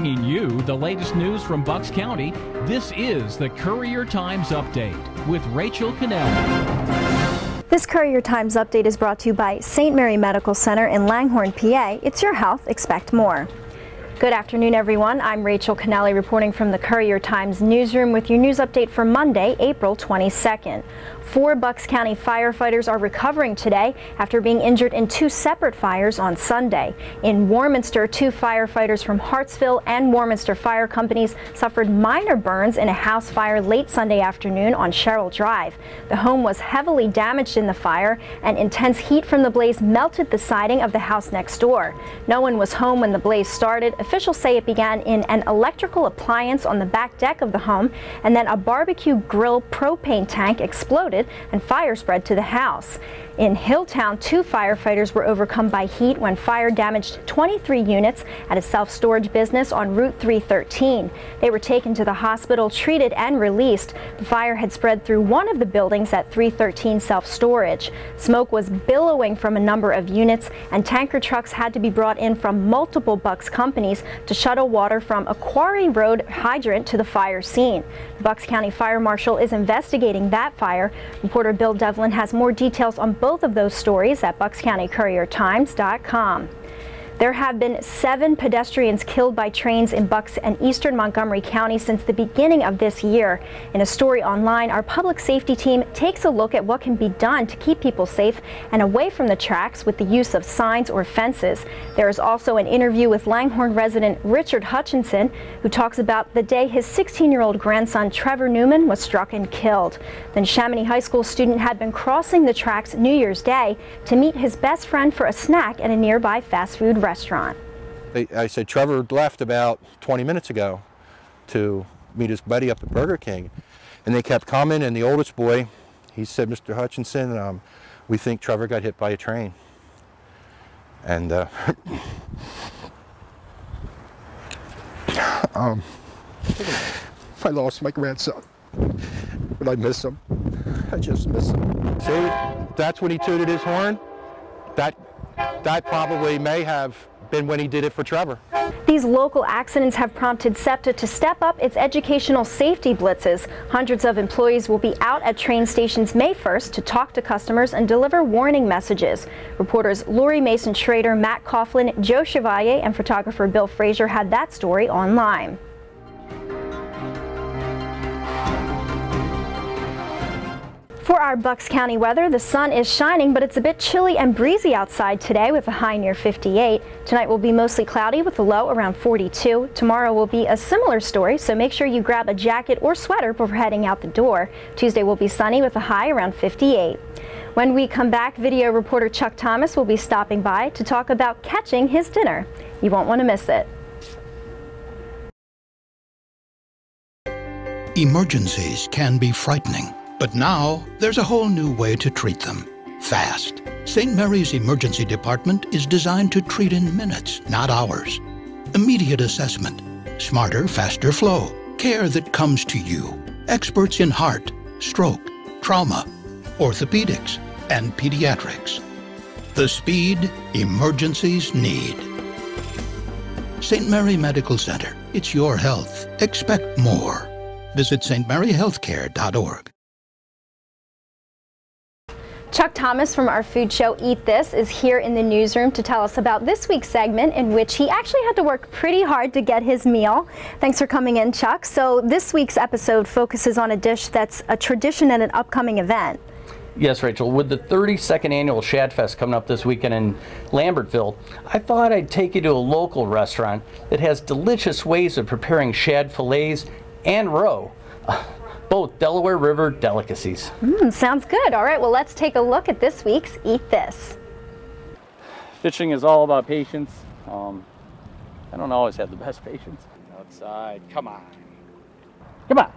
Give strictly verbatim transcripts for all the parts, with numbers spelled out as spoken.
bringing you the latest news from Bucks County. This is the Courier Times Update with Rachel Canelli. This Courier Times Update is brought to you by Saint Mary Medical Center in Langhorne, P A. It's your health. Expect more. Good afternoon, everyone. I'm Rachel Canelli reporting from the Courier Times newsroom with your news update for Monday, April twenty-second. Four Bucks County firefighters are recovering today after being injured in two separate fires on Sunday. In Warminster, two firefighters from Hartsville and Warminster Fire Companies suffered minor burns in a house fire late Sunday afternoon on Cheryl Drive. The home was heavily damaged in the fire, and intense heat from the blaze melted the siding of the house next door. No one was home when the blaze started. Officials say it began in an electrical appliance on the back deck of the home, and then a barbecue grill propane tank exploded and fire spread to the house. In Hilltown, two firefighters were overcome by heat when fire damaged twenty-three units at a self-storage business on Route three thirteen. They were taken to the hospital, treated and released. The fire had spread through one of the buildings at three thirteen self-storage. Smoke was billowing from a number of units, and tanker trucks had to be brought in from multiple Bucks companies to shuttle water from a Quarry Road hydrant to the fire scene. The Bucks County Fire Marshal is investigating that fire. Reporter Bill Devlin has more details on both of those stories at Bucks County Courier Times dot com. There have been seven pedestrians killed by trains in Bucks and Eastern Montgomery County since the beginning of this year. In a story online, our public safety team takes a look at what can be done to keep people safe and away from the tracks with the use of signs or fences. There is also an interview with Langhorne resident Richard Hutchinson, who talks about the day his sixteen-year-old grandson Trevor Newman was struck and killed. The Shamony High School student had been crossing the tracks New Year's Day to meet his best friend for a snack at a nearby fast food restaurant. Restaurant. I said, Trevor left about twenty minutes ago to meet his buddy up at Burger King. And they kept coming, and the oldest boy, he said, Mister Hutchinson, um, we think Trevor got hit by a train. And uh, um, I lost my grandson, but I miss him. I just miss him. See, that's when he tooted his horn. That. That probably may have been when he did it for Trevor. These local accidents have prompted SEPTA to step up its educational safety blitzes. Hundreds of employees will be out at train stations May first to talk to customers and deliver warning messages. Reporters Lori Mason-Trader, Matt Coughlin, Joe Chevalier, and photographer Bill Fraser had that story online. For our Bucks County weather, the sun is shining, but it's a bit chilly and breezy outside today with a high near fifty-eight. Tonight will be mostly cloudy with a low around forty-two. Tomorrow will be a similar story, so make sure you grab a jacket or sweater before heading out the door. Tuesday will be sunny with a high around fifty-eight. When we come back, video reporter Chuck Thomas will be stopping by to talk about catching his dinner. You won't want to miss it. Emergencies can be frightening. But now, there's a whole new way to treat them. Fast. Saint Mary's Emergency Department is designed to treat in minutes, not hours. Immediate assessment. Smarter, faster flow. Care that comes to you. Experts in heart, stroke, trauma, orthopedics, and pediatrics. The speed emergencies need. Saint Mary Medical Center. It's your health. Expect more. Visit S T Mary healthcare dot org. Chuck Thomas from our food show Eat This is here in the newsroom to tell us about this week's segment, in which he actually had to work pretty hard to get his meal. Thanks for coming in, Chuck. So this week's episode focuses on a dish that's a tradition and an upcoming event. Yes, Rachel. With the thirty-second annual Shad Fest coming up this weekend in Lambertville, I thought I'd take you to a local restaurant that has delicious ways of preparing shad fillets and roe. Both Delaware River delicacies. Mm, sounds good. All right, well, let's take a look at this week's Eat This. Fishing is all about patience. Um, I don't always have the best patience. Outside, come on. Come on.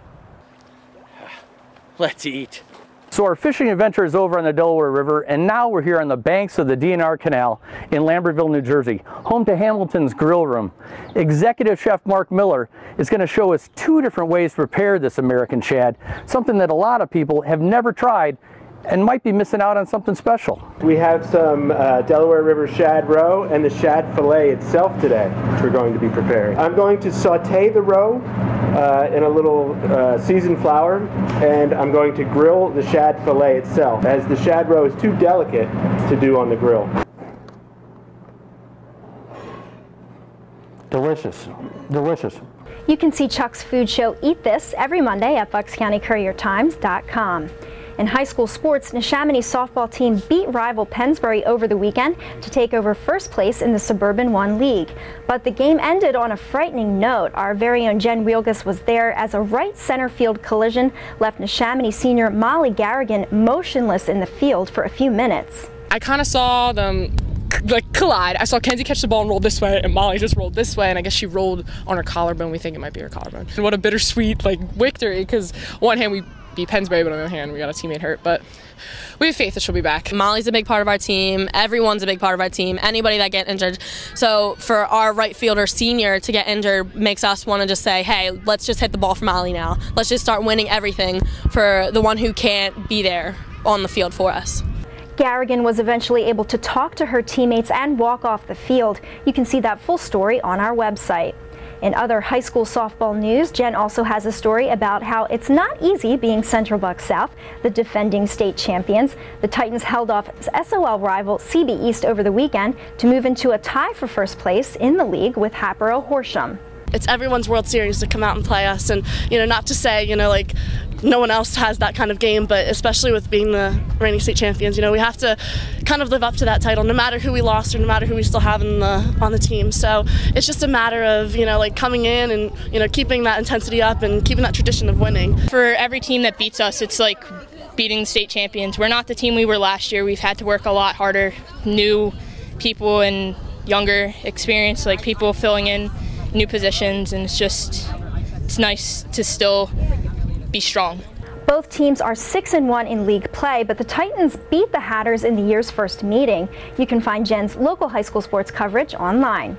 Let's eat. So our fishing adventure is over on the Delaware River, and now we're here on the banks of the D N R Canal in Lambertville, New Jersey, home to Hamilton's Grill Room. Executive Chef Mark Miller is going to show us two different ways to prepare this American shad, something that a lot of people have never tried and might be missing out on something special. We have some uh, Delaware River shad roe and the shad fillet itself today, which we're going to be preparing. I'm going to saute the roe uh, in a little uh, seasoned flour, and I'm going to grill the shad fillet itself, as the shad roe is too delicate to do on the grill. Delicious, delicious. You can see Chuck's food show, Eat This, every Monday at Bucks County Courier Times dot com. In high school sports, Neshaminy softball team beat rival Pennsbury over the weekend to take over first place in the Suburban One League. But the game ended on a frightening note. Our very own Jen Wielgus was there as a right center field collision left Neshaminy senior Molly Garrigan motionless in the field for a few minutes. I kind of saw them like collide. I saw Kenzie catch the ball and roll this way, and Molly just rolled this way, and I guess she rolled on her collarbone. We think it might be her collarbone. And what a bittersweet like victory, because on one hand we beat Pennsbury, but on the other hand we got a teammate hurt, but we have faith that she'll be back. Molly's a big part of our team. Everyone's a big part of our team. Anybody that gets injured. So for our right fielder senior to get injured makes us want to just say, hey, let's just hit the ball for Molly now. Let's just start winning everything for the one who can't be there on the field for us. Garrigan was eventually able to talk to her teammates and walk off the field. You can see that full story on our website. In other high school softball news, Jen also has a story about how it's not easy being Central Bucks South, the defending state champions. The Titans held off S O L rival C B East over the weekend to move into a tie for first place in the league with Haparo Horsham. It's everyone's World Series to come out and play us, and you know, not to say, you know, like no one else has that kind of game, but especially with being the reigning state champions, you know, we have to kind of live up to that title no matter who we lost or no matter who we still have in the, on the team. So it's just a matter of, you know, like coming in and, you know, keeping that intensity up and keeping that tradition of winning. For every team that beats us, it's like beating the state champions. We're not the team we were last year. We've had to work a lot harder, new people and younger experience, like people filling in new positions, and it's just, it's nice to still be strong. Both teams are six and one in league play, but the Titans beat the Hatters in the year's first meeting. You can find Jen's local high school sports coverage online.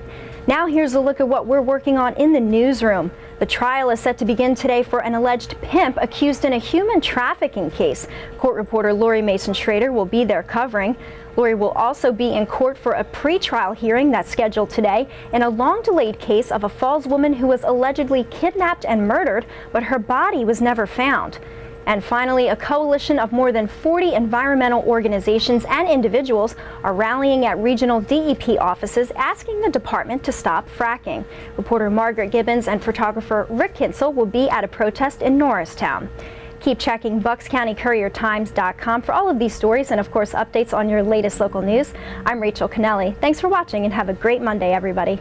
Now here's a look at what we're working on in the newsroom. The trial is set to begin today for an alleged pimp accused in a human trafficking case. Court reporter Lori Mason-Trader will be there covering. Lori will also be in court for a pretrial hearing that's scheduled today in a long-delayed case of a Falls woman who was allegedly kidnapped and murdered, but her body was never found. And finally, a coalition of more than forty environmental organizations and individuals are rallying at regional D E P offices asking the department to stop fracking. Reporter Margaret Gibbons and photographer Rick Kinsel will be at a protest in Norristown. Keep checking Bucks County Courier Times dot com for all of these stories and, of course, updates on your latest local news. I'm Rachel Canelli. Thanks for watching and have a great Monday, everybody.